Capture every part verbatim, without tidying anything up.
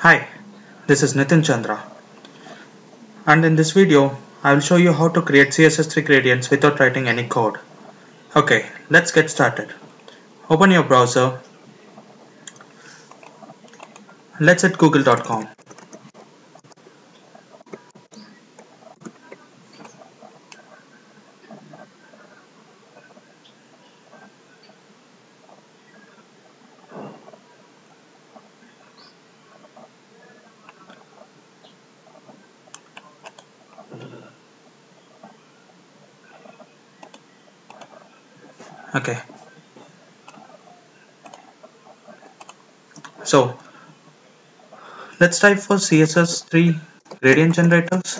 Hi, this is Nitin Chandra, and in this video I will show you how to create C S S three gradients without writing any code. Okay, let's get started. Open your browser. Let's hit google dot com. Okay, so let's type for C S S three gradient generators.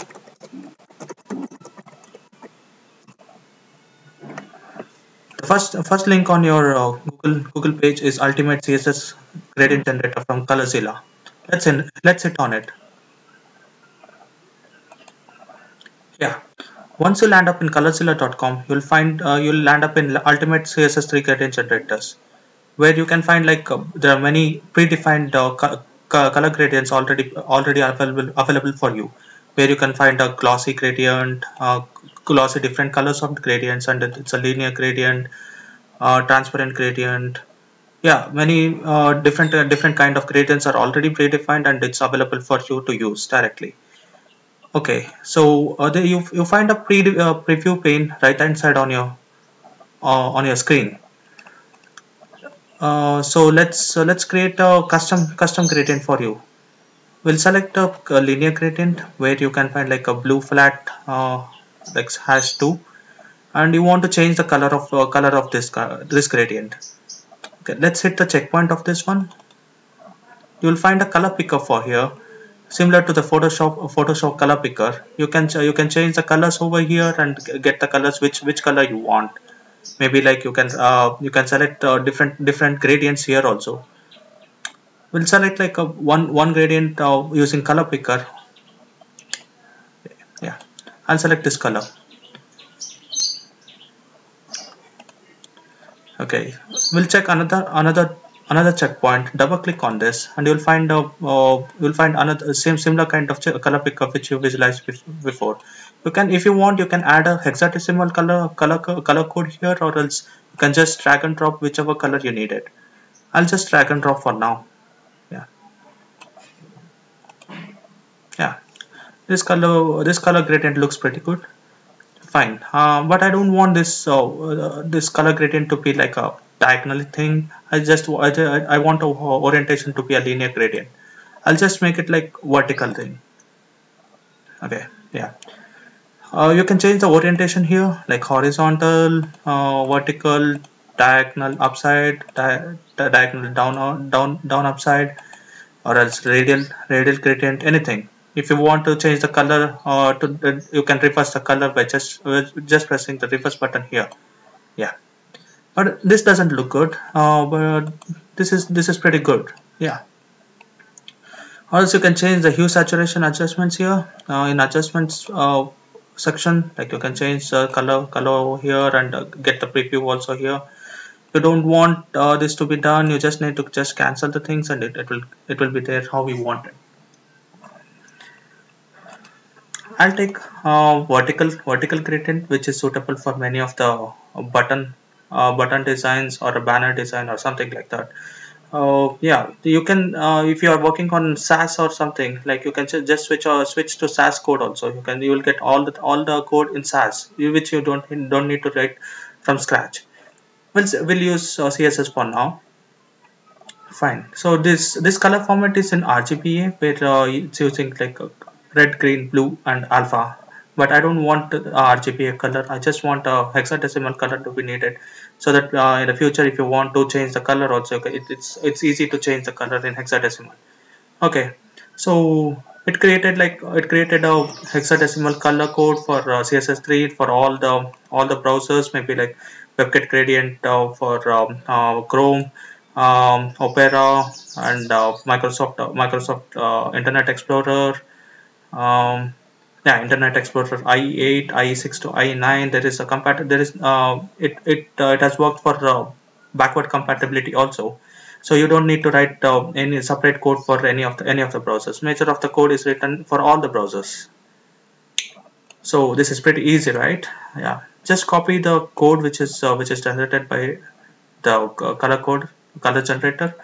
The first first link on your uh, Google Google page is Ultimate C S S Gradient Generator from ColorZilla. Let's in, let's hit on it. Yeah. Once you land up in colorzilla dot com, you'll find uh, you'll land up in Ultimate C S S three Gradient Generators, where you can find like uh, there are many predefined uh, co co color gradients already already available available for you, where you can find a glossy gradient, uh, glossy different colors of gradients, and it's a linear gradient, uh, transparent gradient. Yeah, many uh, different uh, different kind of gradients are already predefined, and it's available for you to use directly. Okay, so uh, the, you you find a pre uh, preview pane right hand side on your uh, on your screen. Uh, so let's uh, let's create a custom custom gradient for you. We'll select a, a linear gradient where you can find like a blue flat uh, like hash two, and you want to change the color of uh, color of this uh, this gradient. Okay, let's hit the checkpoint of this one. You'll find a color picker for here. Similar to the Photoshop Photoshop color picker, you can you can change the colors over here and get the colors which which color you want. Maybe like you can uh, you can select uh, different different gradients here also. We'll select like a one one gradient uh, using color picker. Yeah, I'll select this color. Okay, we'll check another another. Another checkpoint. Double click on this, and you'll find a uh, you'll find another same similar kind of color picker which you visualized before. You can, if you want, you can add a hexadecimal color color color code here, or else you can just drag and drop whichever color you needed. I'll just drag and drop for now. Yeah, yeah. This color this color gradient looks pretty good. Fine, uh, but I don't want this uh, uh, this color gradient to be like a diagonal thing. I just I, I want a orientation to be a linear gradient. I'll just make it like vertical thing. Okay, yeah. Uh, you can change the orientation here, like horizontal, uh, vertical, diagonal upside, di di diagonal down or down down upside, or else radial radial gradient, anything. If you want to change the color, uh, to, uh, you can reverse the color by just uh, just pressing the reverse button here. Yeah, but this doesn't look good. Uh, but this is this is pretty good. Yeah. Also, you can change the hue saturation adjustments here uh, in adjustments uh, section. Like you can change the color color over here and uh, get the preview also here. If you don't want uh, this to be done, you just need to just cancel the things, and it, it will it will be there how we want it. I'll take uh, vertical vertical gradient, which is suitable for many of the button uh, button designs or a banner design or something like that. Uh, yeah, you can uh, if you are working on Sass or something, like you can just switch or switch to Sass code also. You can you will get all the all the code in Sass, which you don't don't need to write from scratch. We'll we'll use uh, C S S for now. Fine. So this this color format is in R G B A, where uh, it's using like a red, green, blue, and alpha, but I don't want uh, R G B A color. I just want a hexadecimal color to be needed, so that uh, in the future, if you want to change the color also, it, it's it's easy to change the color in hexadecimal. Okay, so it created like it created a hexadecimal color code for uh, C S S three for all the all the browsers, maybe like WebKit gradient uh, for um, uh, Chrome, um, Opera, and uh, Microsoft uh, Microsoft uh, Internet Explorer. Um, yeah, Internet Explorer I E eight, I E six to I E nine. There is a compat. There is uh, it it uh, it has worked for uh, backward compatibility also. So you don't need to write uh, any separate code for any of the any of the browsers. Nature of the code is written for all the browsers. So this is pretty easy, right? Yeah, just copy the code which is uh, which is generated by the color code color generator.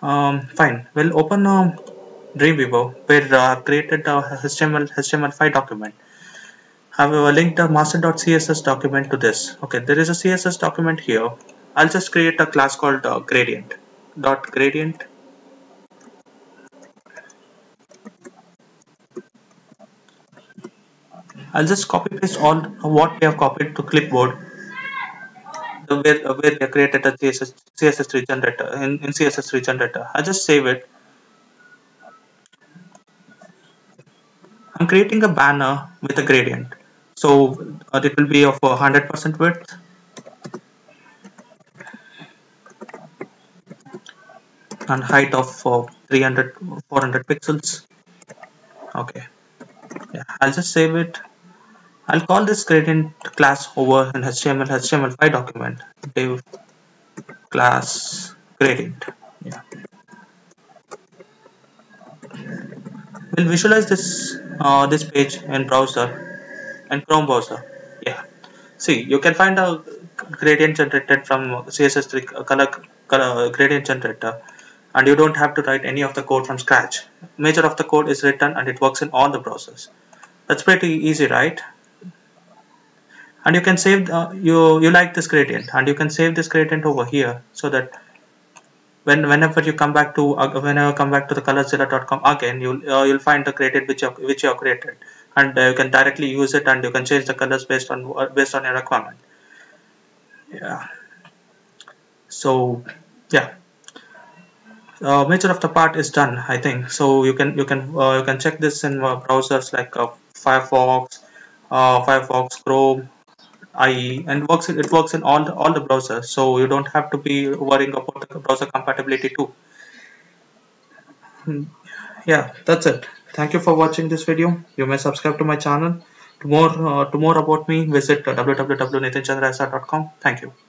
Um, fine. We'll open uh, Dreamweaver, where uh, created a H T M L H T M L five document. I will link the master.css document to this. Okay, there is a C S S document here. I'll just create a class called uh, gradient. Dot gradient. I'll just copy paste all what we have copied to clipboard, where where we have created a C S S C S S three generator in, in C S S three generator. I'll just save it. I'm creating a banner with a gradient, so uh, it will be of one hundred percent width. And height of uh, three hundred four hundred pixels. Okay, yeah, I'll just save it. I'll call this gradient class over in H T M L H T M L five document, div class gradient. Yeah, we'll visualize this uh, this page in browser and Chrome browser. Yeah, see, you can find a gradient generated from C S S three color, color gradient generator. And you don't have to write any of the code from scratch. Major of the code is written and it works in all the browsers. That's pretty easy, right? And you can save uh, you you like this gradient, and you can save this gradient over here, so that when whenever you come back to uh, whenever come back to the colorzilla dot com again, you'll uh, you'll find the gradient which you, which you have created, and uh, you can directly use it, and you can change the colors based on uh, based on your requirement. Yeah. So yeah. Uh, major of the part is done, I think. So you can you can uh, you can check this in uh, browsers like uh, Firefox, uh, Firefox, Chrome, I E, and works it works in all the all the browsers. So you don't have to be worrying about the browser compatibility too. Yeah, that's it. Thank you for watching this video. You may subscribe to my channel. To more uh, to more about me, visit w w w dot nitin chandra dot com. Thank you.